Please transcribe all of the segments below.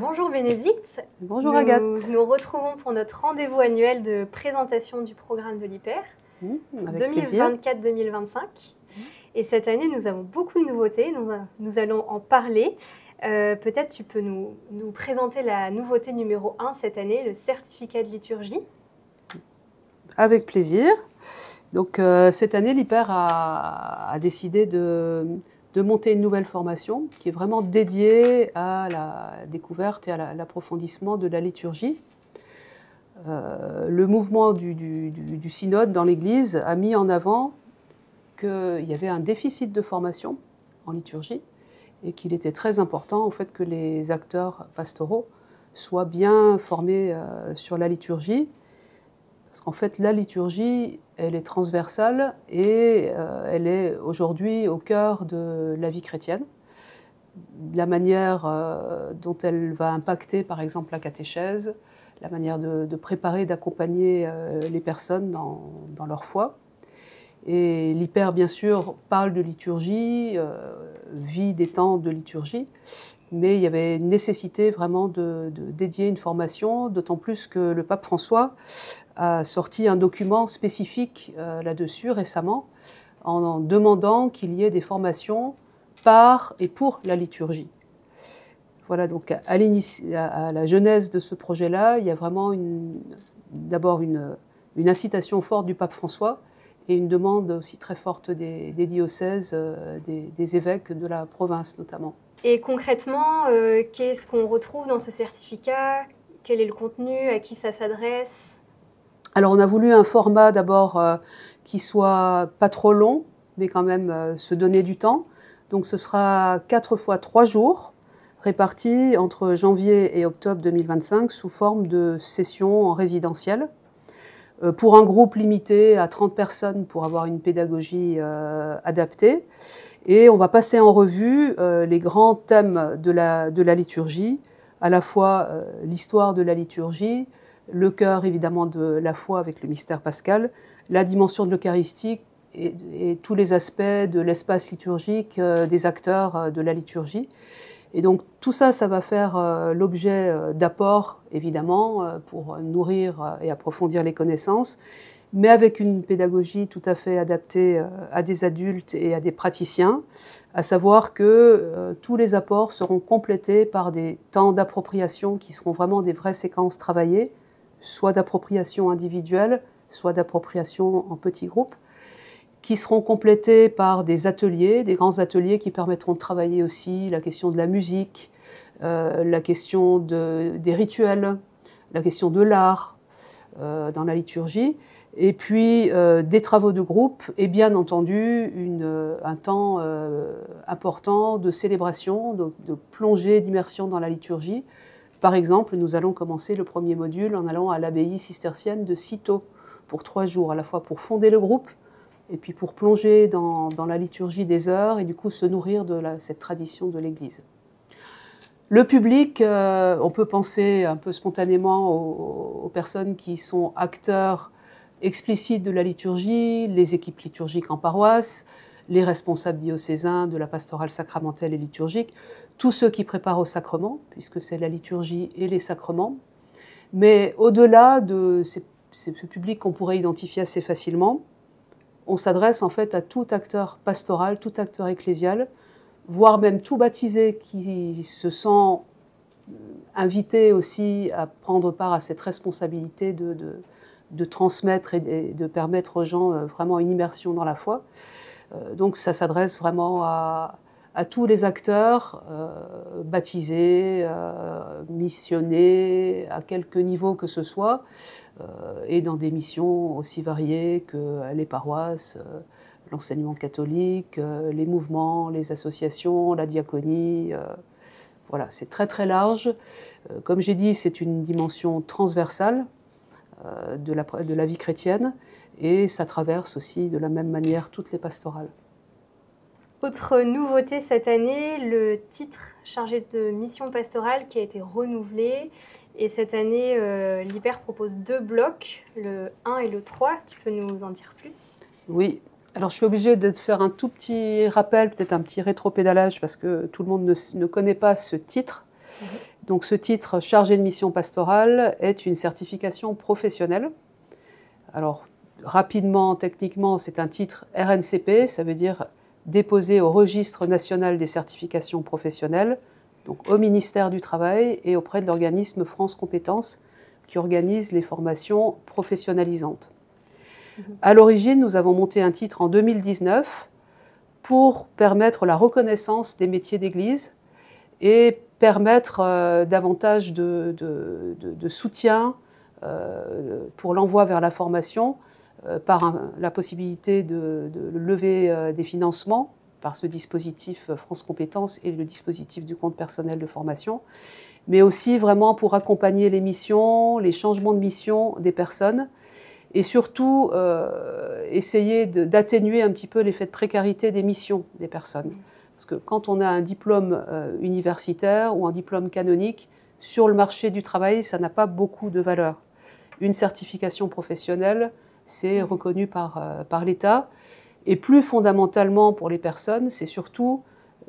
Bonjour Bénédicte. Bonjour Agathe. Nous nous retrouvons pour notre rendez-vous annuel de présentation du programme de l'IPER 2024-2025. Et cette année, nous avons beaucoup de nouveautés, nous allons en parler. Peut-être tu peux nous présenter la nouveauté numéro 1 cette année, le certificat de liturgie. Avec plaisir. Donc cette année, l'IPER a décidé de monter une nouvelle formation qui est vraiment dédiée à la découverte et à l'approfondissement de la liturgie. Le mouvement du synode dans l'Église a mis en avant qu'il y avait un déficit de formation en liturgie et qu'il était très important en fait, que les acteurs pastoraux soient bien formés sur la liturgie, parce qu'en fait la liturgie elle est transversale et elle est aujourd'hui au cœur de la vie chrétienne. La manière dont elle va impacter par exemple la catéchèse, la manière de préparer, d'accompagner les personnes dans leur foi. Et l'IPER, bien sûr, parle de liturgie, vit des temps de liturgie, mais il y avait nécessité vraiment de dédier une formation, d'autant plus que le pape François a sorti un document spécifique là-dessus récemment, en demandant qu'il y ait des formations par et pour la liturgie. Voilà, donc à la genèse de ce projet-là, il y a vraiment d'abord une incitation forte du pape François et une demande aussi très forte des diocèses, des évêques de la province notamment. Et concrètement, qu'est-ce qu'on retrouve dans ce certificat? Quel est le contenu? À qui ça s'adresse? Alors on a voulu un format d'abord qui soit pas trop long, mais quand même se donner du temps. Donc ce sera 4 fois 3 jours. Répartis entre janvier et octobre 2025 sous forme de sessions en résidentiel, pour un groupe limité à 30 personnes pour avoir une pédagogie adaptée. Et on va passer en revue les grands thèmes de la liturgie, à la fois l'histoire de la liturgie, le cœur évidemment de la foi avec le mystère pascal, la dimension de l'eucharistie et tous les aspects de l'espace liturgique, des acteurs de la liturgie. Et donc tout ça, ça va faire l'objet d'apports, évidemment, pour nourrir et approfondir les connaissances, mais avec une pédagogie tout à fait adaptée à des adultes et à des praticiens, à savoir que tous les apports seront complétés par des temps d'appropriation qui seront vraiment des vraies séquences travaillées, soit d'appropriation individuelle, soit d'appropriation en petits groupes, qui seront complétés par des ateliers, des grands ateliers qui permettront de travailler aussi la question de la musique, la question des rituels, la question de l'art dans la liturgie, et puis des travaux de groupe, et bien entendu un temps important de célébration, de plongée, d'immersion dans la liturgie. Par exemple, nous allons commencer le premier module en allant à l'abbaye cistercienne de Cîteaux pour 3 jours, à la fois pour fonder le groupe, et puis pour plonger dans la liturgie des heures et du coup se nourrir de cette tradition de l'Église. Le public, on peut penser un peu spontanément aux personnes qui sont acteurs explicites de la liturgie, les équipes liturgiques en paroisse, les responsables diocésains de la pastorale sacramentelle et liturgique, tous ceux qui préparent au sacrement, puisque c'est la liturgie et les sacrements. Mais au-delà de ce public qu'on pourrait identifier assez facilement, on s'adresse en fait à tout acteur pastoral, tout acteur ecclésial, voire même tout baptisé qui se sent invité aussi à prendre part à cette responsabilité de transmettre et de permettre aux gens vraiment une immersion dans la foi. Donc ça s'adresse vraiment à tous les acteurs baptisés, missionnés, à quelque niveau que ce soit, et dans des missions aussi variées que les paroisses, l'enseignement catholique, les mouvements, les associations, la diaconie. Voilà, c'est très très large. Comme j'ai dit, c'est une dimension transversale de la vie chrétienne et ça traverse aussi de la même manière toutes les pastorales. Autre nouveauté cette année, le titre chargé de mission pastorale qui a été renouvelé. Et cette année, l'IPER propose 2 blocs, le 1 et le 3. Tu peux nous en dire plus? Oui. Alors, je suis obligée de faire un tout petit rappel, peut-être un petit rétropédalage, parce que tout le monde ne connaît pas ce titre. Donc ce titre, chargé de mission pastorale, est une certification professionnelle. Alors rapidement, techniquement, c'est un titre RNCP, ça veut dire déposé au registre national des certifications professionnelles, donc au ministère du Travail et auprès de l'organisme France Compétences qui organise les formations professionnalisantes. À l'origine, nous avons monté un titre en 2019 pour permettre la reconnaissance des métiers d'église et permettre davantage de soutien pour l'envoi vers la formation par la possibilité de lever des financements par ce dispositif France Compétences et le dispositif du compte personnel de formation, mais aussi vraiment pour accompagner les missions, les changements de mission des personnes et surtout essayer d'atténuer un petit peu l'effet de précarité des missions des personnes. Parce que quand on a un diplôme universitaire ou un diplôme canonique, sur le marché du travail, ça n'a pas beaucoup de valeur. Une certification professionnelle, c'est reconnu par l'État. Et plus fondamentalement pour les personnes, c'est surtout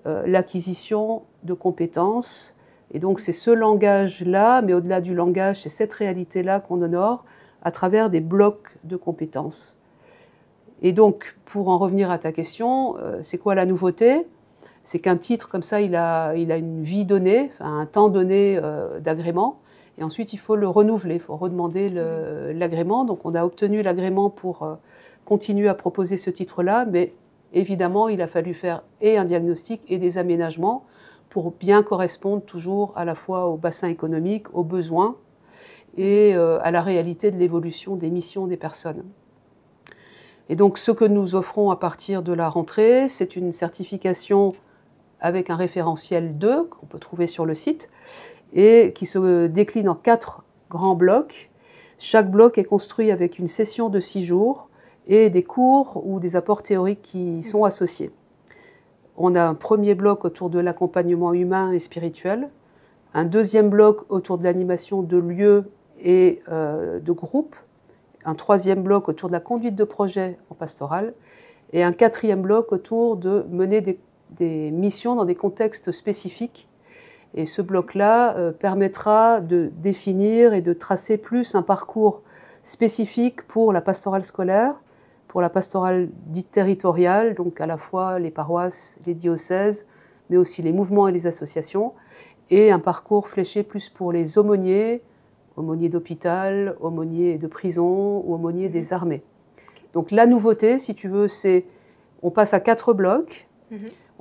l'acquisition de compétences. Et donc c'est ce langage-là, mais au-delà du langage, c'est cette réalité-là qu'on honore à travers des blocs de compétences. Et donc, pour en revenir à ta question, c'est quoi la nouveauté? C'est qu'un titre, comme ça, il a une vie donnée, un temps donné d'agrément, et ensuite il faut le renouveler, il faut redemander l'agrément. Donc on a obtenu l'agrément pour continuer à proposer ce titre-là, mais évidemment il a fallu faire et un diagnostic et des aménagements pour bien correspondre toujours à la fois au bassin économique, aux besoins et à la réalité de l'évolution des missions des personnes. Et donc ce que nous offrons à partir de la rentrée, c'est une certification avec un référentiel 2 qu'on peut trouver sur le site et qui se décline en 4 grands blocs. Chaque bloc est construit avec une session de 6 jours et des cours ou des apports théoriques qui y sont associés. On a un premier bloc autour de l'accompagnement humain et spirituel, un deuxième bloc autour de l'animation de lieux et de groupes, un troisième bloc autour de la conduite de projet en pastorale et un quatrième bloc autour de mener des missions dans des contextes spécifiques. Et ce bloc-là permettra de définir et de tracer plus un parcours spécifique pour la pastorale scolaire, pour la pastorale dite territoriale, donc à la fois les paroisses, les diocèses, mais aussi les mouvements et les associations, et un parcours fléché plus pour les aumôniers, aumônier d'hôpital, aumônier de prison ou aumônier des armées. Donc la nouveauté, si tu veux, c'est on passe à 4 blocs.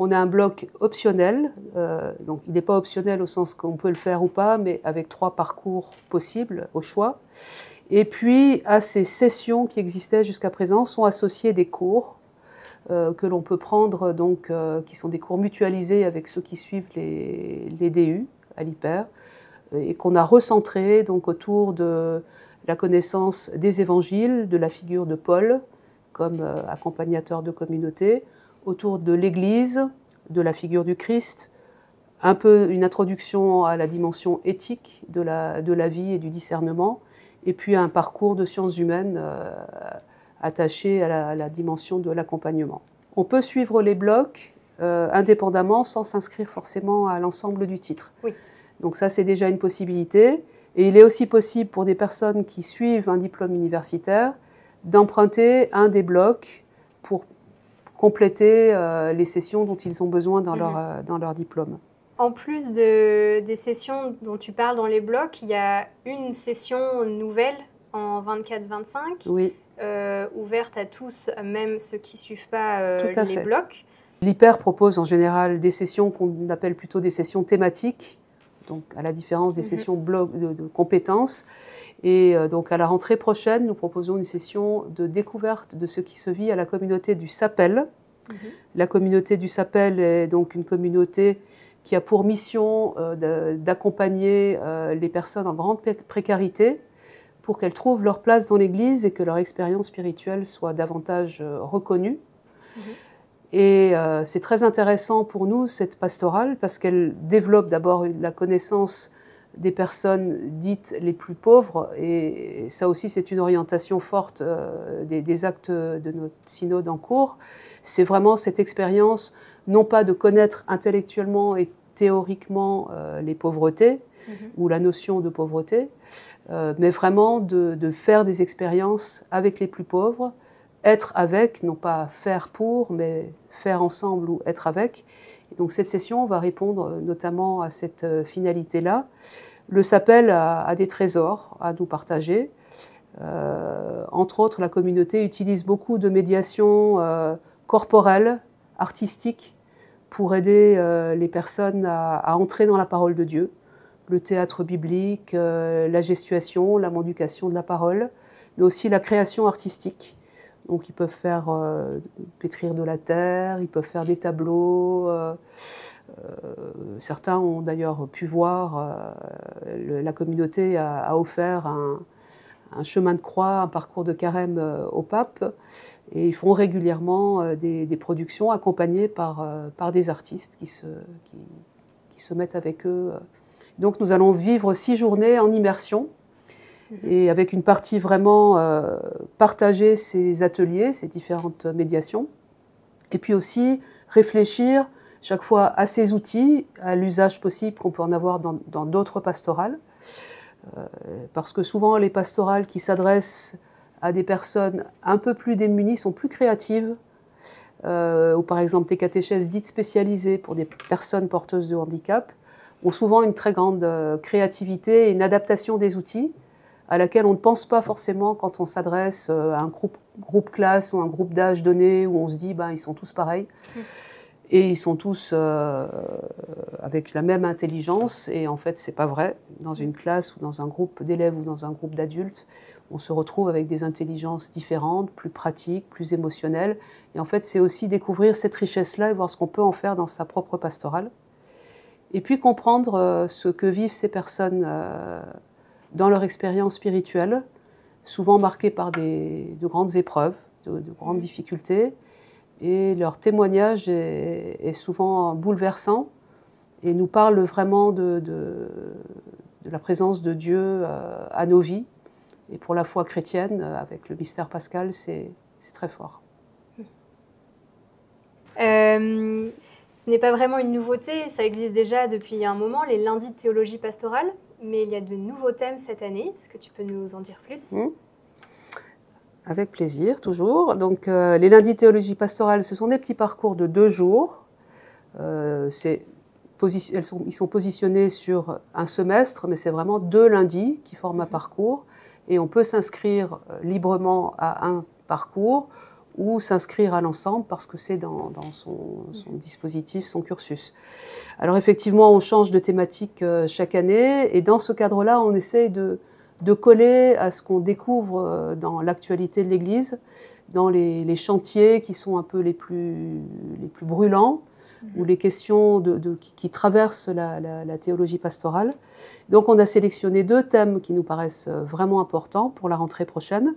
On a un bloc optionnel, donc il n'est pas optionnel au sens qu'on peut le faire ou pas, mais avec 3 parcours possibles au choix. Et puis à ces sessions qui existaient jusqu'à présent sont associés des cours que l'on peut prendre, donc qui sont des cours mutualisés avec ceux qui suivent les DU à l'hyper, et qu'on a recentré donc, autour de la connaissance des évangiles, de la figure de Paul comme accompagnateur de communauté, autour de l'Église, de la figure du Christ, un peu une introduction à la dimension éthique de la vie et du discernement, et puis un parcours de sciences humaines attaché à la dimension de l'accompagnement. On peut suivre les blocs indépendamment sans s'inscrire forcément à l'ensemble du titre. Oui. Donc ça, c'est déjà une possibilité. Et il est aussi possible pour des personnes qui suivent un diplôme universitaire d'emprunter un des blocs pour compléter les sessions dont ils ont besoin dans leur diplôme. En plus des sessions dont tu parles dans les blocs, il y a une session nouvelle en 24-25, oui. Ouverte à tous, même ceux qui ne suivent pas les blocs. L'hyper propose en général des sessions qu'on appelle plutôt des sessions thématiques, donc à la différence des sessions de compétences. Et donc à la rentrée prochaine, nous proposons une session de découverte de ce qui se vit à la communauté du Sappel. La communauté du Sappel est donc une communauté qui a pour mission d'accompagner les personnes en grande précarité pour qu'elles trouvent leur place dans l'Église et que leur expérience spirituelle soit davantage reconnue. Et c'est très intéressant pour nous, cette pastorale, parce qu'elle développe d'abord la connaissance des personnes dites les plus pauvres, et ça aussi c'est une orientation forte des actes de notre synode en cours. C'est vraiment cette expérience, non pas de connaître intellectuellement et théoriquement les pauvretés, ou la notion de pauvreté, mais vraiment de faire des expériences avec les plus pauvres, être avec, non pas faire pour, mais faire ensemble ou être avec. Et donc cette session va répondre notamment à cette finalité-là. Le Sappel a des trésors à nous partager. Entre autres, la communauté utilise beaucoup de médiation corporelle, artistique, pour aider les personnes à entrer dans la parole de Dieu. Le théâtre biblique, la gestuation, la mendication de la parole, mais aussi la création artistique. Donc ils peuvent faire pétrir de la terre, ils peuvent faire des tableaux. Certains ont d'ailleurs pu voir, la communauté a offert un chemin de croix, un parcours de carême au pape. Et ils font régulièrement des productions accompagnées par des artistes qui se mettent avec eux. Donc nous allons vivre 6 journées en immersion, et avec une partie vraiment partager ces ateliers, ces différentes médiations, et puis aussi réfléchir chaque fois à ces outils, à l'usage possible qu'on peut en avoir dans d'autres pastorales, parce que souvent les pastorales qui s'adressent à des personnes un peu plus démunies sont plus créatives, ou par exemple des catéchèses dites spécialisées pour des personnes porteuses de handicap, ont souvent une très grande créativité et une adaptation des outils à laquelle on ne pense pas forcément quand on s'adresse à un groupe classe ou un groupe d'âge donné où on se dit ben, ils sont tous pareils et ils sont tous avec la même intelligence, et en fait c'est pas vrai. Dans une classe ou dans un groupe d'élèves ou dans un groupe d'adultes, on se retrouve avec des intelligences différentes, plus pratiques, plus émotionnelles. Et en fait, c'est aussi découvrir cette richesse-là et voir ce qu'on peut en faire dans sa propre pastorale. Et puis comprendre ce que vivent ces personnes dans leur expérience spirituelle, souvent marquée par de grandes épreuves, de grandes difficultés. Et leur témoignage est souvent bouleversant et nous parle vraiment de la présence de Dieu à nos vies. Et pour la foi chrétienne, avec le mystère pascal, c'est très fort. Ce n'est pas vraiment une nouveauté, ça existe déjà depuis un moment, les lundis de théologie pastorale, mais il y a de nouveaux thèmes cette année. Est-ce que tu peux nous en dire plus ? Avec plaisir, toujours. Donc, les lundis de théologie pastorale, ce sont des petits parcours de 2 jours. Ils sont positionnés sur un semestre, mais c'est vraiment 2 lundis qui forment un parcours. Et on peut s'inscrire librement à un parcours ou s'inscrire à l'ensemble parce que c'est dans son dispositif, son cursus. Alors effectivement, on change de thématique chaque année, et dans ce cadre-là, on essaye de coller à ce qu'on découvre dans l'actualité de l'Église, dans les chantiers qui sont un peu les plus brûlants, ou les questions qui traversent la théologie pastorale. Donc on a sélectionné 2 thèmes qui nous paraissent vraiment importants pour la rentrée prochaine.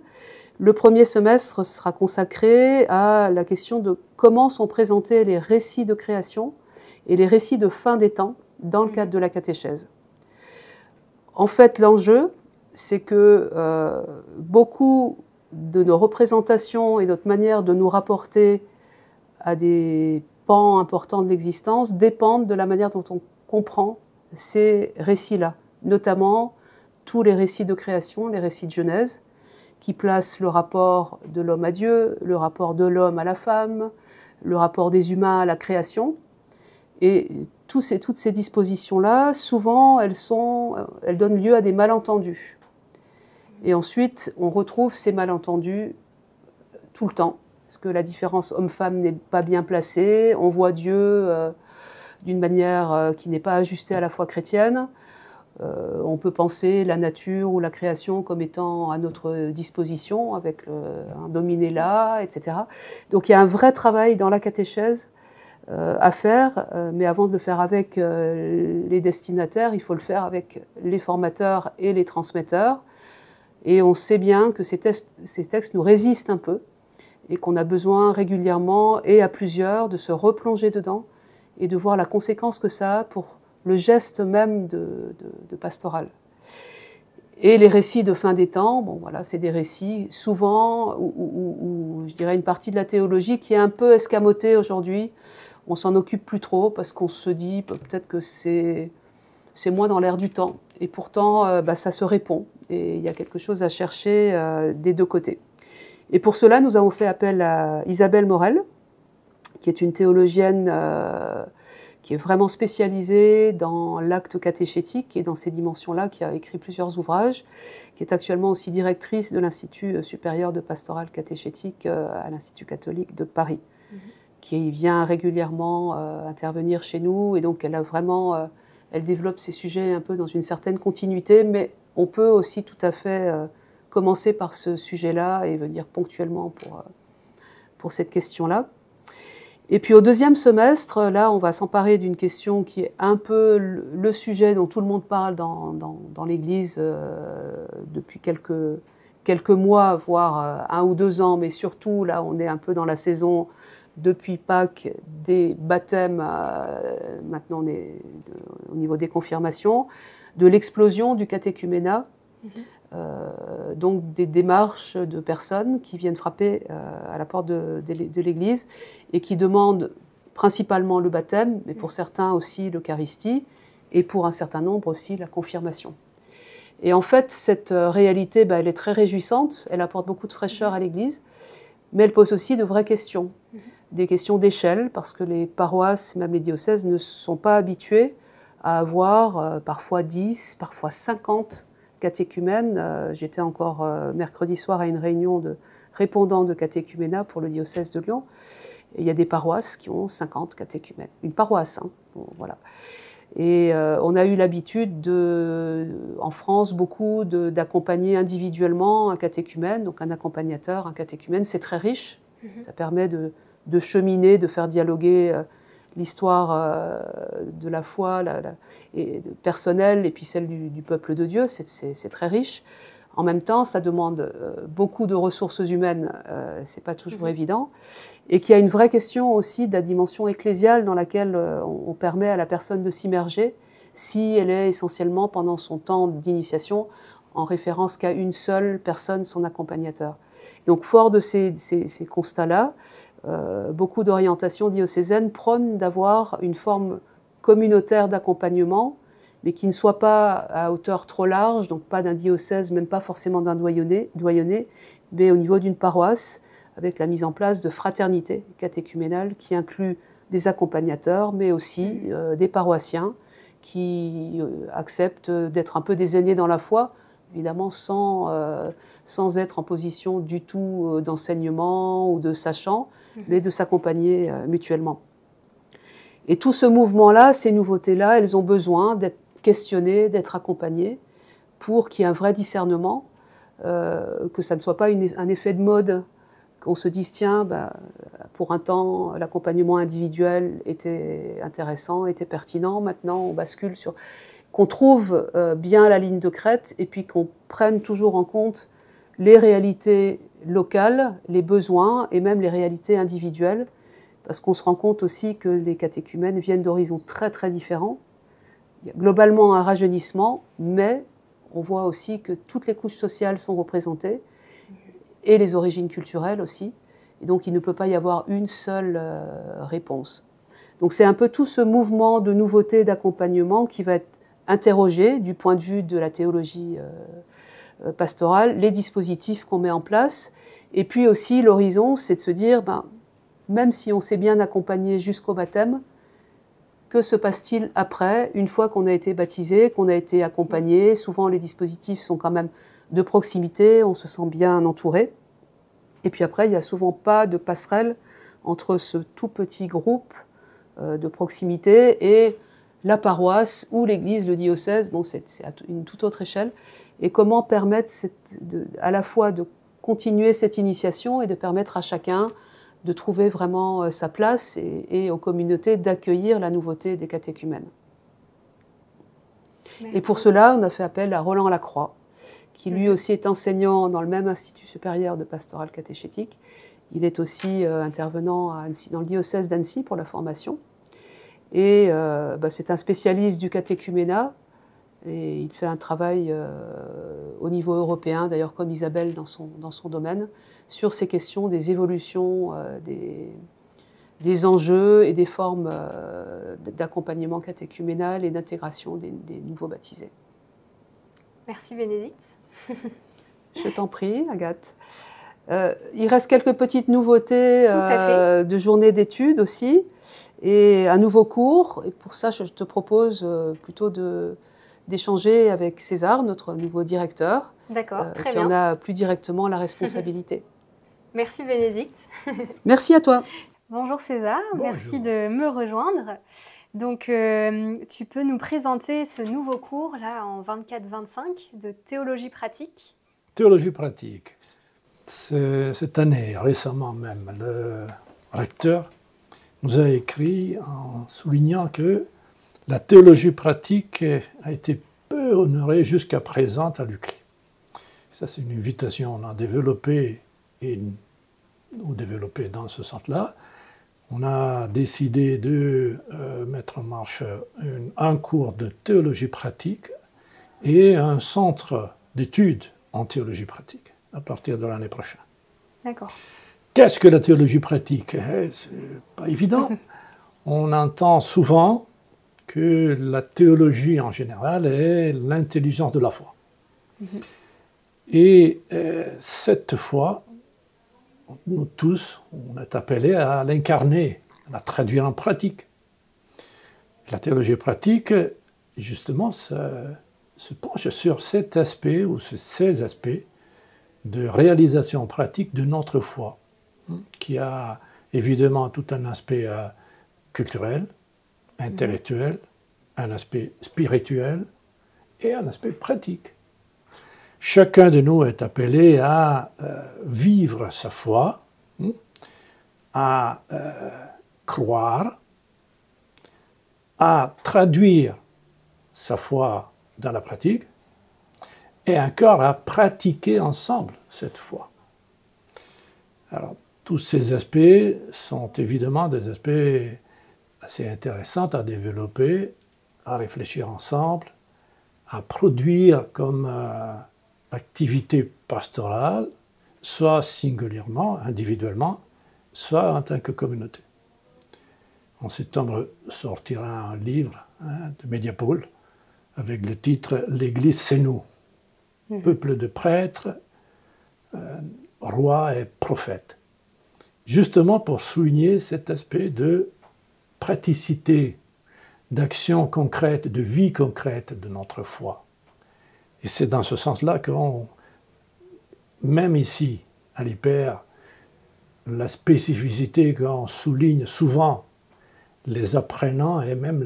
Le premier semestre sera consacré à la question de comment sont présentés les récits de création et les récits de fin des temps dans le cadre de la catéchèse. En fait, l'enjeu, c'est que beaucoup de nos représentations et notre manière de nous rapporter à des pans importants de l'existence dépendent de la manière dont on comprend ces récits-là, notamment tous les récits de création, les récits de Genèse, qui placent le rapport de l'homme à Dieu, le rapport de l'homme à la femme, le rapport des humains à la création. Et toutes ces dispositions-là, souvent, elles donnent lieu à des malentendus. Et ensuite, on retrouve ces malentendus tout le temps, parce que la différence homme-femme n'est pas bien placée, on voit Dieu d'une manière qui n'est pas ajustée à la foi chrétienne, on peut penser la nature ou la création comme étant à notre disposition, avec un dominé là, etc. Donc il y a un vrai travail dans la catéchèse à faire, mais avant de le faire avec les destinataires, il faut le faire avec les formateurs et les transmetteurs, et on sait bien que ces textes nous résistent un peu, et qu'on a besoin régulièrement et à plusieurs de se replonger dedans et de voir la conséquence que ça a pour le geste même de pastoral. Et les récits de fin des temps, bon voilà, c'est des récits souvent où je dirais une partie de la théologie qui est un peu escamotée aujourd'hui. On s'en occupe plus trop parce qu'on se dit peut-être que c'est c'est moins dans l'air du temps. Et pourtant, ça se répond. Et il y a quelque chose à chercher des deux côtés. Et pour cela, nous avons fait appel à Isabelle Morel, qui est une théologienne qui est vraiment spécialisée dans l'acte catéchétique et dans ces dimensions-là, qui a écrit plusieurs ouvrages, qui est actuellement aussi directrice de l'Institut supérieur de pastorale catéchétique à l'Institut catholique de Paris, qui vient régulièrement intervenir chez nous. Et donc, elle a vraiment, elle développe ces sujets un peu dans une certaine continuité, mais on peut aussi tout à fait commencer par ce sujet-là et venir ponctuellement pour cette question-là. Et puis au deuxième semestre, là, on va s'emparer d'une question qui est un peu le sujet dont tout le monde parle dans l'Église depuis quelques mois, voire un ou deux ans, mais surtout, là, on est un peu dans la saison depuis Pâques des baptêmes, maintenant on est au niveau des confirmations, de l'explosion du catéchuménat, donc des démarches de personnes qui viennent frapper à la porte de l'Église et qui demandent principalement le baptême, mais pour certains aussi l'Eucharistie, et pour un certain nombre aussi la confirmation. Et en fait, cette réalité, elle est très réjouissante, elle apporte beaucoup de fraîcheur à l'Église, mais elle pose aussi de vraies questions, des questions d'échelle, parce que les paroisses, même les diocèses, ne sont pas habituées à avoir parfois 10, parfois 50 catéchumènes. J'étais encore mercredi soir à une réunion de répondants de catéchuménat pour le diocèse de Lyon. Et il y a des paroisses qui ont 50 catéchumènes. Une paroisse, hein, bon, voilà. Et on a eu l'habitude, en France, beaucoup d'accompagner individuellement un catéchumène, donc un accompagnateur, un catéchumène, c'est très riche. Ça permet de cheminer, de faire dialoguer l'histoire de la foi personnelle et puis celle du peuple de Dieu, c'est très riche. En même temps, ça demande beaucoup de ressources humaines, c'est pas toujours évident, et qu'il y a une vraie question aussi de la dimension ecclésiale dans laquelle on permet à la personne de s'immerger, si elle est essentiellement pendant son temps d'initiation en référence qu'à une seule personne, son accompagnateur. Donc fort de ces constats-là, beaucoup d'orientations diocésaines prônent d'avoir une forme communautaire d'accompagnement, mais qui ne soit pas à hauteur trop large, donc pas d'un diocèse, même pas forcément d'un doyenné, mais au niveau d'une paroisse, avec la mise en place de fraternités catéchuménales qui incluent des accompagnateurs, mais aussi des paroissiens qui acceptent d'être un peu des aînés dans la foi, évidemment sans être en position du tout d'enseignement ou de sachant, mais de s'accompagner mutuellement. Et tout ce mouvement-là, ces nouveautés-là, elles ont besoin d'être questionnées, d'être accompagnées pour qu'il y ait un vrai discernement, que ça ne soit pas un effet de mode, qu'on se dise, tiens, pour un temps, l'accompagnement individuel était intéressant, était pertinent, maintenant on bascule sur... qu'on trouve bien la ligne de crête et puis qu'on prenne toujours en compte les réalités locales, les besoins et même les réalités individuelles, parce qu'on se rend compte aussi que les catéchumènes viennent d'horizons très très différents. Il y a globalement un rajeunissement, mais on voit aussi que toutes les couches sociales sont représentées et les origines culturelles aussi, et donc il ne peut pas y avoir une seule réponse. Donc c'est un peu tout ce mouvement de nouveautés, d'accompagnement qui va être interrogé du point de vue de la théologie pastorale, les dispositifs qu'on met en place, et puis aussi l'horizon, c'est de se dire, même si on s'est bien accompagné jusqu'au baptême, que se passe-t-il après, une fois qu'on a été baptisé, qu'on a été accompagné? Souvent, les dispositifs sont quand même de proximité, on se sent bien entouré. Et puis après, il n'y a souvent pas de passerelle entre ce tout petit groupe de proximité et la paroisse ou l'église, le diocèse, bon, c'est à une toute autre échelle. Et comment permettre à la fois de continuer cette initiation et de permettre à chacun de trouver vraiment sa place et aux communautés d'accueillir la nouveauté des catéchumènes. Merci. Et pour cela, on a fait appel à Roland Lacroix, qui lui aussi est enseignant dans le même Institut supérieur de pastorale catéchétique. Il est aussi intervenant à Annecy, dans le diocèse d'Annecy pour la formation. Et c'est un spécialiste du catéchuménat et il fait un travail au niveau européen, d'ailleurs comme Isabelle dans son domaine, sur ces questions des évolutions, des enjeux et des formes d'accompagnement catéchuménal et d'intégration des nouveaux baptisés. Merci Bénédicte. Je t'en prie, Agathe. Il reste quelques petites nouveautés de journée d'études aussi, et un nouveau cours. Et pour ça, je te propose plutôt d'échanger avec César, notre nouveau directeur, qui en a plus directement la responsabilité. Merci Bénédicte. Merci à toi. Bonjour César, bonjour. Merci de me rejoindre. Donc, tu peux nous présenter ce nouveau cours, là, en 24-25, de théologie pratique. Théologie pratique. Cette année, récemment même, le recteur nous a écrit en soulignant que la théologie pratique a été peu honorée jusqu'à présent à l'UCLI. Ça, c'est une invitation. On a développé, et nous développé dans ce sens-là, on a décidé de mettre en marche un cours de théologie pratique et un centre d'études en théologie pratique à partir de l'année prochaine. D'accord. Qu'est-ce que la théologie pratique? C'est pas évident. On entend souvent que la théologie en général est l'intelligence de la foi. Et cette foi, nous tous, on est appelés à l'incarner, à la traduire en pratique. La théologie pratique, justement, se penche sur cet aspect ou ces aspects de réalisation pratique de notre foi, qui a évidemment tout un aspect culturel, intellectuel, un aspect spirituel et un aspect pratique. Chacun de nous est appelé à vivre sa foi, à croire, à traduire sa foi dans la pratique et encore à pratiquer ensemble cette foi. Alors, tous ces aspects sont évidemment des aspects assez intéressants à développer, à réfléchir ensemble, à produire comme... activité pastorale, soit singulièrement, individuellement, soit en tant que communauté. En septembre sortira un livre de Mediapol avec le titre « L'Église, c'est nous ». Peuple de prêtres, rois et prophètes. Justement pour souligner cet aspect de praticité, d'action concrète, de vie concrète de notre foi. Et c'est dans ce sens-là que, même ici, à l'IPR, la spécificité qu'on souligne souvent, les apprenants et même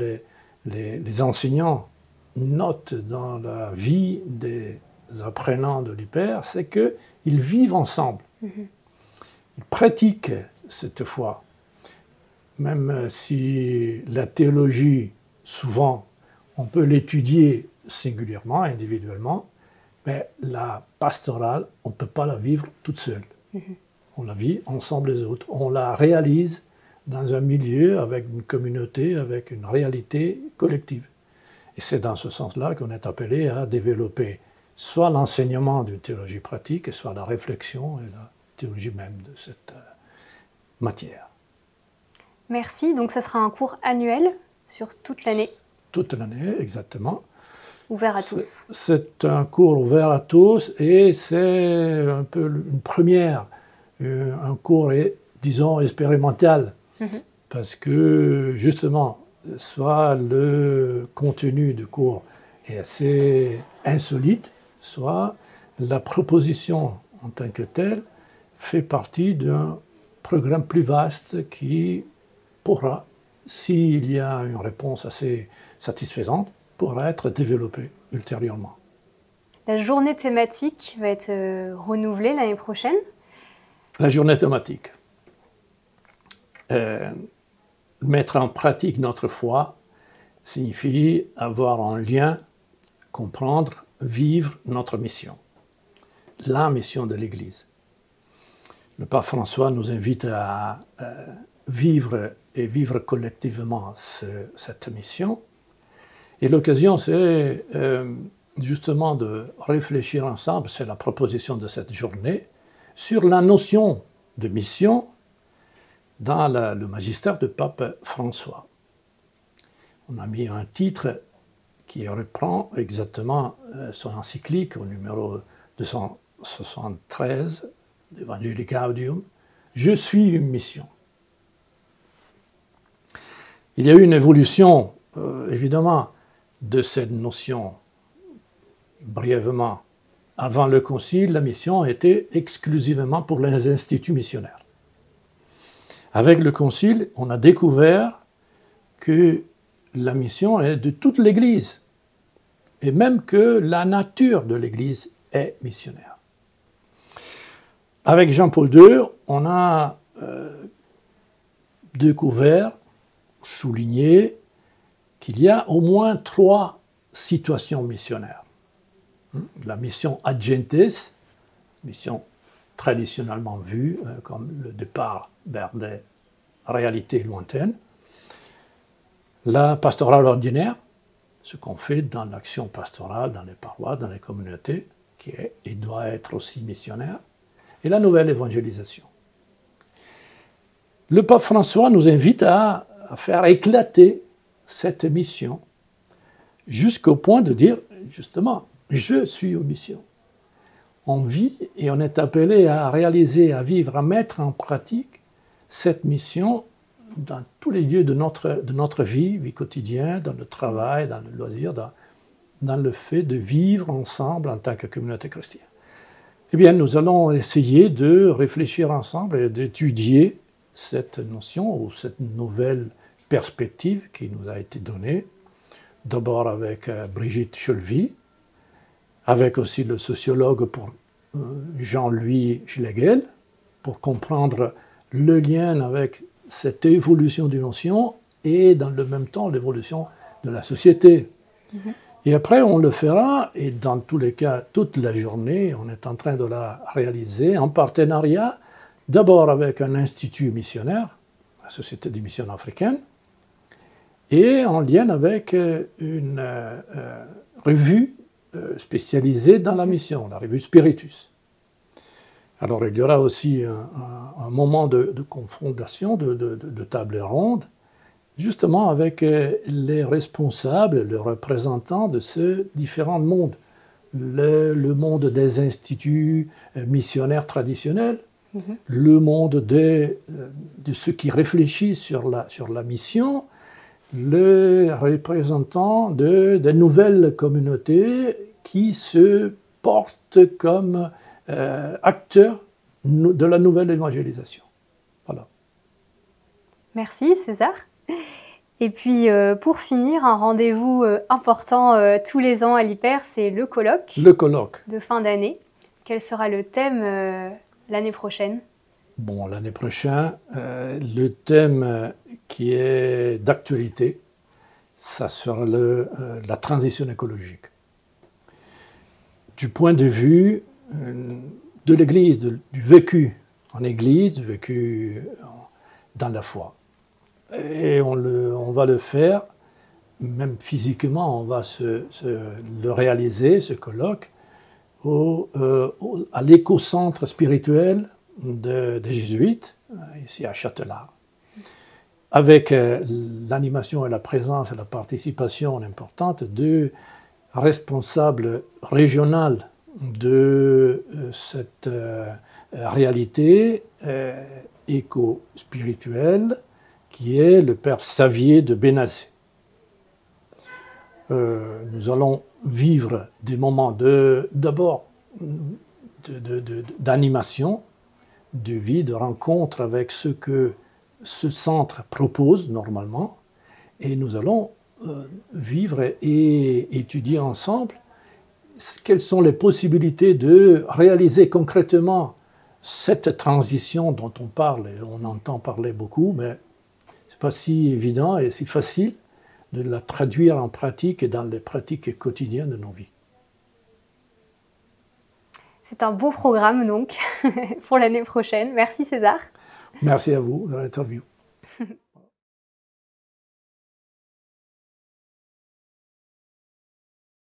les enseignants notent dans la vie des apprenants de l'IPR, c'est qu'ils vivent ensemble. Ils pratiquent cette foi. Même si la théologie, souvent, on peut l'étudier singulièrement, individuellement, mais la pastorale, on ne peut pas la vivre toute seule. On la vit ensemble les autres. On la réalise dans un milieu, avec une communauté, avec une réalité collective. Et c'est dans ce sens-là qu'on est appelé à développer soit l'enseignement d'une théologie pratique, soit la réflexion et la théologie même de cette matière. Merci. Donc ça sera un cours annuel sur toute l'année? Toute l'année, exactement. Ouvert à tous. C'est un cours ouvert à tous et c'est un peu une première, un cours, disons, expérimental. Parce que, justement, soit le contenu du cours est assez insolite, soit la proposition en tant que telle fait partie d'un programme plus vaste qui pourra, s'il y a une réponse assez satisfaisante, pourra être développé ultérieurement. La journée thématique va être renouvelée l'année prochaine? La journée thématique. Mettre en pratique notre foi signifie avoir en lien, comprendre, vivre notre mission. La mission de l'Église. Le pape François nous invite à vivre collectivement cette mission. Et l'occasion, c'est justement de réfléchir ensemble, c'est la proposition de cette journée, sur la notion de mission dans le magistère de pape François. on a mis un titre qui reprend exactement son encyclique au numéro 273 d'Evangelii Gaudium, « Je suis une mission ». Il y a eu une évolution, évidemment, de cette notion. Brièvement, avant le Concile, la mission était exclusivement pour les instituts missionnaires. Avec le Concile, on a découvert que la mission est de toute l'Église, et même que la nature de l'Église est missionnaire. Avec Jean-Paul II, on a découvert, souligné, qu'il y a au moins trois situations missionnaires. La mission ad gentes, mission traditionnellement vue comme le départ vers des réalités lointaines. La pastorale ordinaire, ce qu'on fait dans l'action pastorale, dans les parois, dans les communautés, qui est et doit être aussi missionnaire. Et la nouvelle évangélisation. Le pape François nous invite à faire éclater cette mission jusqu'au point de dire, justement, je suis aux missions. On vit et on est appelé à réaliser, à vivre, à mettre en pratique cette mission dans tous les lieux de notre vie quotidienne, dans le travail, dans le loisir, dans le fait de vivre ensemble en tant que communauté chrétienne. Eh bien, nous allons essayer de réfléchir ensemble et d'étudier cette notion ou cette nouvelle perspective qui nous a été donnée, d'abord avec Brigitte Chelvy, avec aussi le sociologue Jean-Louis Schlegel, pour comprendre le lien avec cette évolution d'une notion et dans le même temps l'évolution de la société. Et après on le fera, et dans tous les cas, toute la journée, on est en train de la réaliser en partenariat d'abord avec un institut missionnaire, la Société des missions africaines, et en lien avec une revue spécialisée dans la mission, la revue Spiritus. Alors il y aura aussi un moment de confrontation, de table ronde, justement avec les responsables, les représentants de ces différents mondes. Le monde des instituts missionnaires traditionnels, le monde de ceux qui réfléchissent sur la mission, les représentants de nouvelles communautés qui se portent comme acteurs de la nouvelle évangélisation. Voilà. Merci César. Et puis pour finir, un rendez-vous important tous les ans à l'Hyper, c'est le colloque. Le colloque. De fin d'année. Quel sera le thème l'année prochaine? Bon, l'année prochaine, le thème qui est d'actualité, ça sera la transition écologique. Du point de vue de l'Église, du vécu en Église, du vécu dans la foi. Et on va le faire, même physiquement, on va le réaliser, ce colloque, à l'éco-centre spirituel des Jésuites, ici à Châtelard. Avec l'animation et la présence et la participation importante de responsables régionaux de cette réalité éco-spirituelle qui est le père Xavier de Bénassé. Nous allons vivre des moments d'animation, de vie, de rencontre avec ce que ce centre propose normalement, et nous allons vivre et étudier ensemble quelles sont les possibilités de réaliser concrètement cette transition dont on parle, et on entend parler beaucoup, mais ce n'est pas si évident et si facile de la traduire en pratique et dans les pratiques quotidiennes de nos vies. C'est un beau programme donc pour l'année prochaine. Merci César. Merci à vous de l'interview.